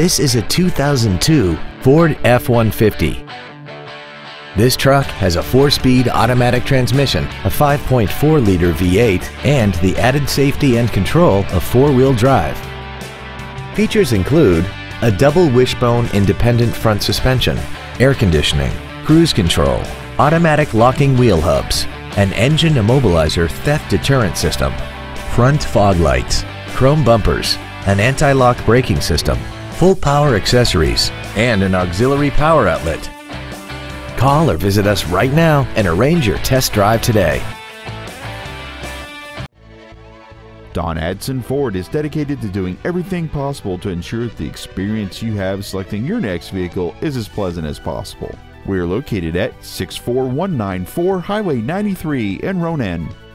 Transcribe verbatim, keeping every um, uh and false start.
This is a two thousand two Ford F one fifty. This truck has a four-speed automatic transmission, a five point four liter V eight, and the added safety and control of four-wheel drive. Features include a double wishbone independent front suspension, air conditioning, cruise control, automatic locking wheel hubs, an engine immobilizer theft deterrent system, front fog lights, chrome bumpers, an anti-lock braking system, full power accessories, and an auxiliary power outlet. Call or visit us right now and arrange your test drive today. Don Aadsen Ford is dedicated to doing everything possible to ensure that the experience you have selecting your next vehicle is as pleasant as possible. We are located at six four one nine four Highway ninety-three in Ronan.